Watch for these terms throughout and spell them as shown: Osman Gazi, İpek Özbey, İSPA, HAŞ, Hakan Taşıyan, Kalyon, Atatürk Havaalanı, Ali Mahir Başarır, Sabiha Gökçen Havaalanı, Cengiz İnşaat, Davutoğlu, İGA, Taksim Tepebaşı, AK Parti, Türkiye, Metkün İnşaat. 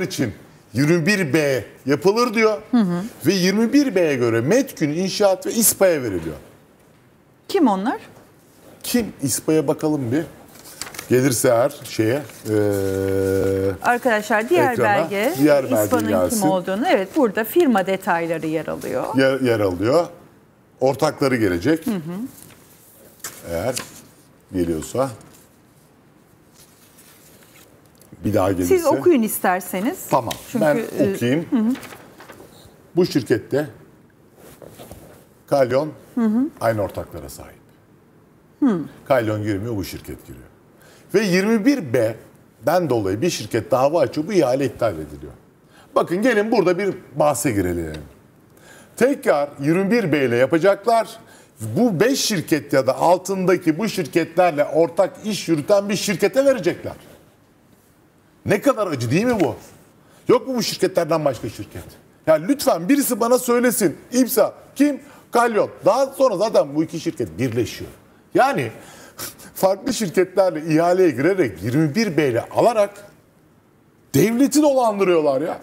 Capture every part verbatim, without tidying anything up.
için yirmi bir B yapılır diyor. Hı hı. Ve yirmi bir B'ye göre Metkün İnşaat ve İSPA'ya veriliyor. Kim onlar? Kim? İSPA'ya bakalım bir. Gelirse her şeye. Ee, Arkadaşlar diğer ekrana, belge, diğer İSPA'nın kim olduğunu. Evet, burada firma detayları yer alıyor. Yer, yer alıyor. Ortakları gelecek. Hı hı. Eğer geliyorsa. Bir daha gelirse. Siz okuyun isterseniz. Tamam. Çünkü ben okuyayım. Hı hı. Bu şirkette Kalyon hı hı. aynı ortaklara sahip. Hı. Kalyon girmiyor, bu şirket giriyor. Ve yirmi bir B'den dolayı bir şirket dava açıyor. Bu ihale iptal ediliyor. Bakın gelin burada bir bahse girelim. Tekrar yirmi bir B ile yapacaklar. Bu beş şirket ya da altındaki bu şirketlerle ortak iş yürüten bir şirkete verecekler. Ne kadar acı değil mi bu? Yok mu bu şirketlerden başka şirket? Ya lütfen birisi bana söylesin. İpsa kim? Kalyon. Daha sonra zaten bu iki şirket birleşiyor. Yani farklı şirketlerle ihaleye girerek yirmi bir B'yle alarak devleti dolandırıyorlar ya.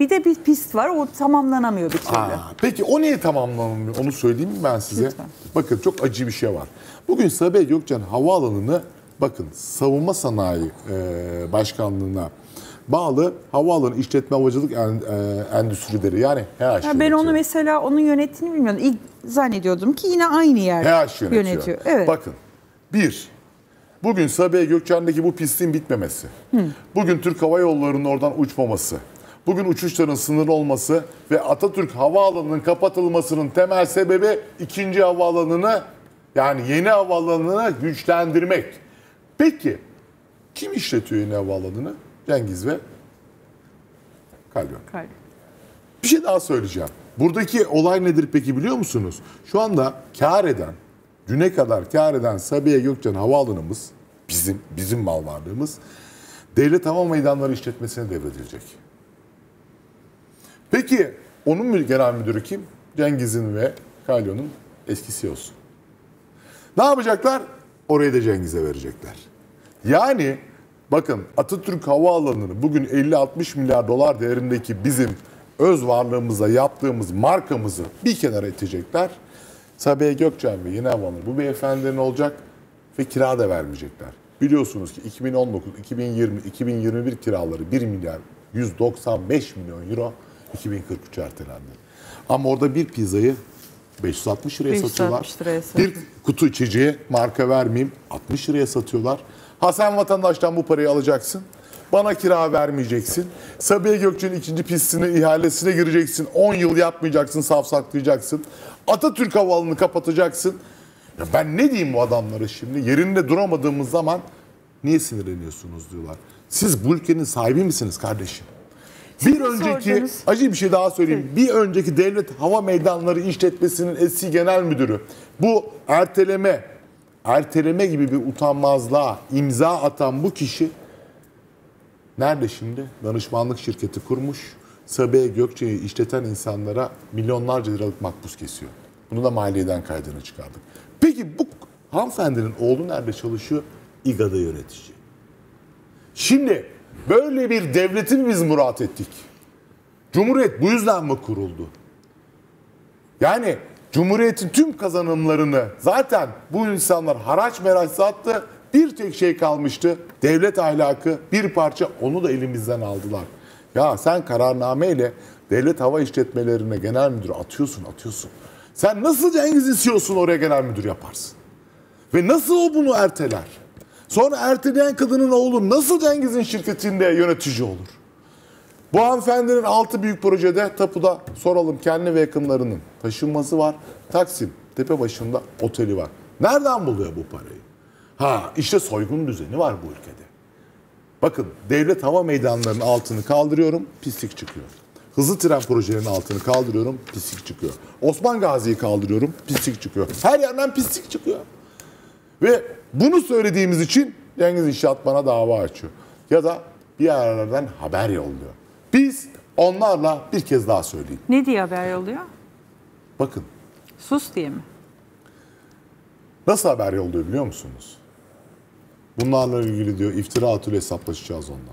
Bir de bir pist var, o tamamlanamıyor bir türlü. Aa, peki o niye tamamlanamıyor? Onu söyleyeyim mi ben size? Lütfen. Bakın çok acı bir şey var. Bugün Sabiha Gökçen Havaalanı'nı bakın savunma sanayi e, başkanlığına bağlı havaalanı işletme havacılık en, e, endüstrileri yani H A Ş ya ben onu mesela onun yönettiğini bilmiyordum. İlk zannediyordum ki yine aynı yer H A Ş yönetiyor. yönetiyor. Evet. Bakın bir, bugün Sabiha Gökçen'deki bu pistin bitmemesi, Hı. bugün Türk Hava Yolları'nın oradan uçmaması, bugün uçuşların sınırlı olması ve Atatürk Havaalanı'nın kapatılmasının temel sebebi ikinci havaalanını yani yeni havaalanını güçlendirmek. Peki kim işletiyor yeni havaalanını? Cengiz ve Kalyon. Kalyon. Bir şey daha söyleyeceğim. Buradaki olay nedir peki biliyor musunuz? Şu anda kar eden, düne kadar kar eden Sabiha Gökçen Havaalanımız, bizim bizim mal varlığımız, devlet hava meydanları işletmesine devredilecek. Peki onun genel müdürü kim? Cengiz'in ve Kalyon'un eski C E O'su. Ne yapacaklar? Orayı da Cengiz'e verecekler. Yani bakın Atatürk Havaalanı'nı bugün elli altmış milyar dolar değerindeki bizim öz varlığımıza yaptığımız markamızı bir kenara itecekler. Sabiha Gökçen ve yeni havaalanı bu beyefendinin olacak ve kira da vermeyecekler. Biliyorsunuz ki iki bin on dokuz, iki bin yirmi, iki bin yirmi bir kiraları bir milyar yüz doksan beş milyon euro iki bin kırk üç ertelendi. Ama orada bir pizzayı beş yüz altmış liraya satıyorlar. Liraya bir kutu içeceği marka vermeyeyim altmış liraya satıyorlar. Ha sen vatandaştan bu parayı alacaksın. Bana kira vermeyeceksin. Sabiha Gökçen'in ikinci pistine ihalesine gireceksin. on yıl yapmayacaksın, safsaklayacaksın. Atatürk Havaalanı'nı kapatacaksın. Ya ben ne diyeyim bu adamlara şimdi? Yerinde duramadığımız zaman niye sinirleniyorsunuz diyorlar. Siz bu ülkenin sahibi misiniz kardeşim? Bir Siz önceki, acı bir şey daha söyleyeyim. Hı. Bir önceki devlet hava meydanları işletmesinin eski genel müdürü. Bu erteleme, erteleme gibi bir utanmazlığa imza atan bu kişi nerede şimdi? Danışmanlık şirketi kurmuş. Sabiha Gökçen'i işleten insanlara milyonlarca liralık makbuz kesiyor. Bunu da maliyeden kaydına çıkardık. Peki bu hanımefendinin oğlu nerede çalışıyor? İGA'da yönetici. Şimdi böyle bir devleti mi biz murat ettik? Cumhuriyet bu yüzden mi kuruldu? Yani Cumhuriyet'in tüm kazanımlarını zaten bu insanlar haraç meraç sattı. Bir tek şey kalmıştı. Devlet ahlakı bir parça, onu da elimizden aldılar. Ya sen kararnameyle devlet hava işletmelerine genel müdür atıyorsun atıyorsun. Sen nasıl Cengiz'in C E O'sunu oraya genel müdür yaparsın? Ve nasıl o bunu erteler? Sonra erteleyen kadının oğlu nasıl Cengiz'in şirketinde yönetici olur? Bu hanımefendinin altı büyük projede tapuda soralım kendi ve yakınlarının taşınması var. Taksim Tepebaşı'nda oteli var. Nereden buluyor bu parayı? Ha işte soygun düzeni var bu ülkede. Bakın devlet hava meydanlarının altını kaldırıyorum, pislik çıkıyor. Hızlı tren projelerinin altını kaldırıyorum, pislik çıkıyor. Osman Gazi'yi kaldırıyorum, pislik çıkıyor. Her yerden pislik çıkıyor. Ve bunu söylediğimiz için Cengiz İnşaat bana dava açıyor. Ya da bir yerlerden haber yolluyor. Biz onlarla bir kez daha söyleyeyim. Ne diye haber yolluyor? Bakın. Sus diye mi? Nasıl haber yolluyor biliyor musunuz? Bunlarla ilgili diyor iftira atıyor, hesaplaşacağız onunla.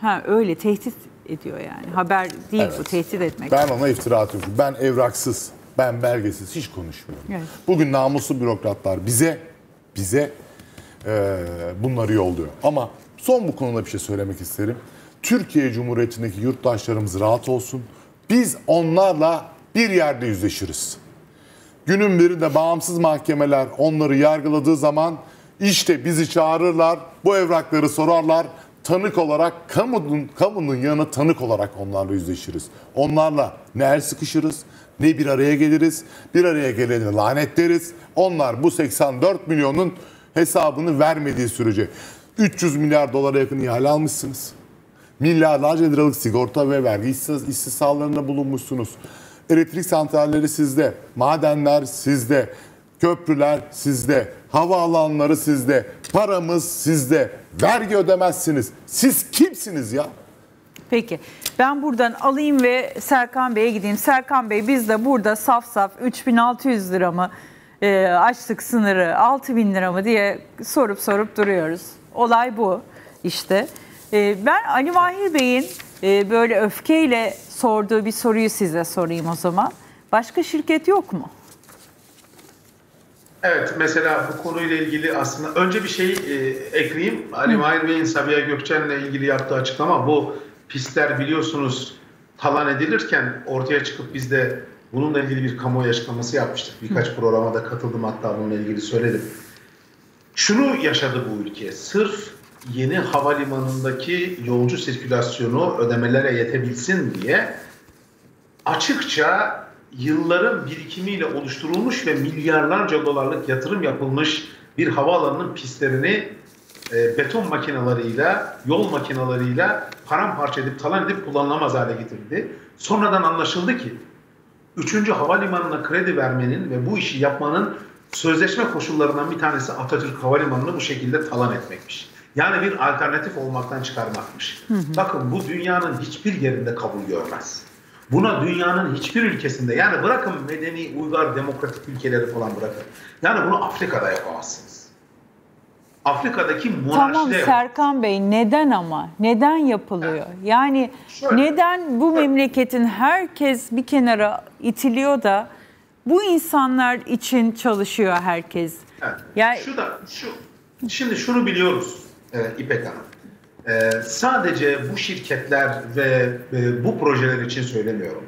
Ha, öyle tehdit ediyor yani. Haber değil, evet, bu tehdit etmek. Ben ona iftira atıyorum. Ben evraksız, ben belgesiz hiç konuşmuyorum. Evet. Bugün namuslu bürokratlar bize bize e, bunları yolluyor. Ama son bu konuda bir şey söylemek isterim. Türkiye Cumhuriyeti'ndeki yurttaşlarımız rahat olsun. Biz onlarla bir yerde yüzleşiriz. Günün birinde bağımsız mahkemeler onları yargıladığı zaman işte bizi çağırırlar, bu evrakları sorarlar. Tanık olarak, kamunun, kamunun yanına tanık olarak onlarla yüzleşiriz. Onlarla ne el sıkışırız, ne bir araya geliriz. Bir araya gelene lanet deriz. Onlar bu seksen dört milyonun hesabını vermediği sürece. üç yüz milyar dolara yakın ihale almışsınız. Milyarlarca liralık sigorta ve vergi istisnalarında bulunmuşsunuz. Elektrik santralleri sizde, madenler sizde, köprüler sizde, havaalanları sizde, paramız sizde, vergi ödemezsiniz. Siz kimsiniz ya? Peki, ben buradan alayım ve Serkan Bey'e gideyim. Serkan Bey, biz de burada saf saf üç bin altı yüz lira mı e, açlık sınırı, altı bin lira mı diye sorup sorup duruyoruz. Olay bu işte. E, ben Ali Mahir Bey'in e, böyle öfkeyle sorduğu bir soruyu size sorayım o zaman. Başka şirket yok mu? Evet, mesela bu konuyla ilgili aslında önce bir şey e, ekleyeyim. Ali Mahir Bey'in Sabiha Gökçen'le ilgili yaptığı açıklama, bu pistler biliyorsunuz talan edilirken ortaya çıkıp biz de bununla ilgili bir kamuoyu açıklaması yapmıştık. Birkaç programa da katıldım, hatta bununla ilgili söyledim. Şunu yaşadı bu ülke, sırf yeni havalimanındaki yolcu sirkülasyonu ödemelere yetebilsin diye açıkça yılların birikimiyle oluşturulmuş ve milyarlarca dolarlık yatırım yapılmış bir havaalanının pistlerini e, beton makinalarıyla, yol makinalarıyla paramparça edip, talan edip kullanılamaz hale getirildi. Sonradan anlaşıldı ki üçüncü havalimanına kredi vermenin ve bu işi yapmanın sözleşme koşullarından bir tanesi Atatürk Havalimanı'nı bu şekilde talan etmekmiş. Yani bir alternatif olmaktan çıkarmakmış. Hı hı. Bakın, bu dünyanın hiçbir yerinde kabul görmez. Buna dünyanın hiçbir ülkesinde, yani bırakın medeni, uygar, demokratik ülkeleri falan bırakın. Yani bunu Afrika'da yapamazsınız. Afrika'daki monarşide... Tamam Serkan Bey, neden ama? Neden yapılıyor? Evet. Yani şöyle, neden bu memleketin herkes bir kenara itiliyor da bu insanlar için çalışıyor herkes? Evet. Yani... Şu da, şu. Şimdi şunu biliyoruz e, İpek Hanım. Ee, sadece bu şirketler ve e, bu projeler için söylemiyorum.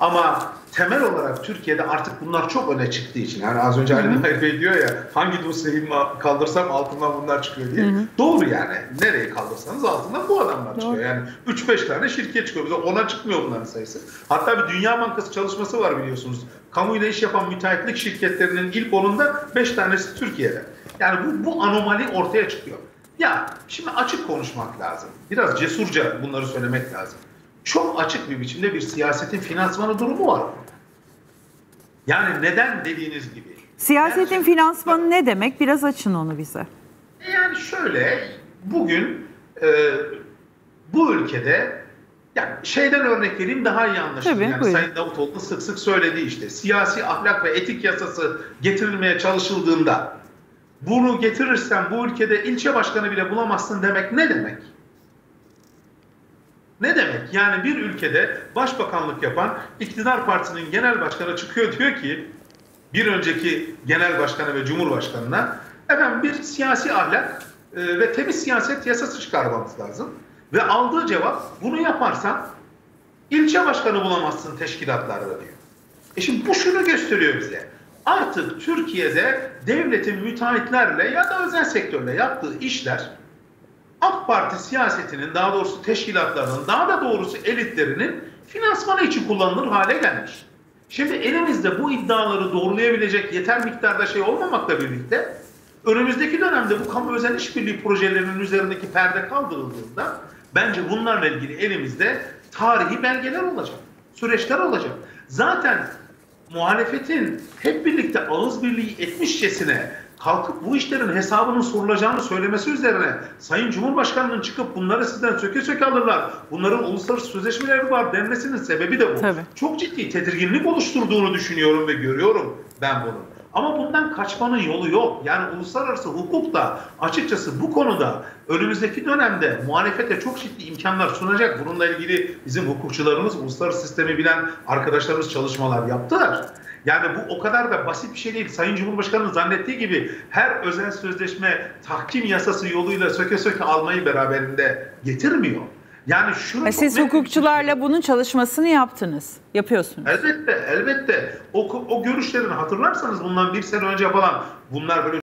Ama temel olarak Türkiye'de artık bunlar çok öne çıktığı için. Yani az önce Ali Mahir Bey diyor ya, hangi dosyayı kaldırsam altından bunlar çıkıyor diye. Hı hı. Doğru yani. Nereye kaldırsanız altından bu adamlar çıkıyor. Doğru. Yani üç beş tane şirket çıkıyor. Bize ona çıkmıyor bunların sayısı. Hatta bir Dünya Bankası çalışması var biliyorsunuz. Kamuyla iş yapan müteahhitlik şirketlerinin ilk onunda beş tanesi Türkiye'de. Yani bu, bu anomali ortaya çıkıyor. Ya şimdi açık konuşmak lazım. Biraz cesurca bunları söylemek lazım. Çok açık bir biçimde bir siyasetin finansmanı durumu var. Yani neden dediğiniz gibi. Siyasetin yani, finansmanı ne demek? Biraz açın onu bize. Yani şöyle, bugün e, bu ülkede yani şeyden örnek vereyim daha iyi anlaşılır. Tabii, yani Sayın Davutoğlu sık sık söyledi işte. Siyasi ahlak ve etik yasası getirilmeye çalışıldığında, bunu getirirsen bu ülkede ilçe başkanı bile bulamazsın demek ne demek? Ne demek? Yani bir ülkede başbakanlık yapan iktidar partisinin genel başkanı çıkıyor, diyor ki bir önceki genel başkanı ve cumhurbaşkanına, efendim bir siyasi ahlak ve temiz siyaset yasası çıkarmamız lazım. Ve aldığı cevap, bunu yaparsan ilçe başkanı bulamazsın teşkilatlarda diyor. E şimdi bu şunu gösteriyor bize. Artık Türkiye'de devletin müteahhitlerle ya da özel sektörle yaptığı işler, AK Parti siyasetinin, daha doğrusu teşkilatlarının, daha da doğrusu elitlerinin finansmanı için kullanılır hale gelmiş. Şimdi elimizde bu iddiaları doğrulayabilecek yeter miktarda şey olmamakla birlikte, önümüzdeki dönemde bu kamu özel işbirliği projelerinin üzerindeki perde kaldırıldığında bence bunlarla ilgili elimizde tarihi belgeler olacak, süreçler olacak. Zaten muhalefetin hep birlikte ağız birliği etmişçesine kalkıp bu işlerin hesabının sorulacağını söylemesi üzerine Sayın Cumhurbaşkanı'nın çıkıp bunları sizden söke söke alırlar, bunların uluslararası sözleşmeleri var denmesinin sebebi de bu. Tabii. Çok ciddi tedirginlik oluşturduğunu düşünüyorum ve görüyorum ben bunu. Ama bundan kaçmanın yolu yok. Yani uluslararası hukuk da açıkçası bu konuda önümüzdeki dönemde muhalefete çok ciddi imkanlar sunacak. Bununla ilgili bizim hukukçularımız, uluslararası sistemi bilen arkadaşlarımız çalışmalar yaptılar. Yani bu o kadar da basit bir şey değil. Sayın Cumhurbaşkanı'nın zannettiği gibi her özel sözleşme tahkim yasası yoluyla söke söke almayı beraberinde getirmiyor. Yani şunu, siz hukukçularla bunun çalışmasını yaptınız, yapıyorsunuz. Elbette, elbette. O, o görüşlerini hatırlarsanız bundan bir sene önce falan bunlar böyle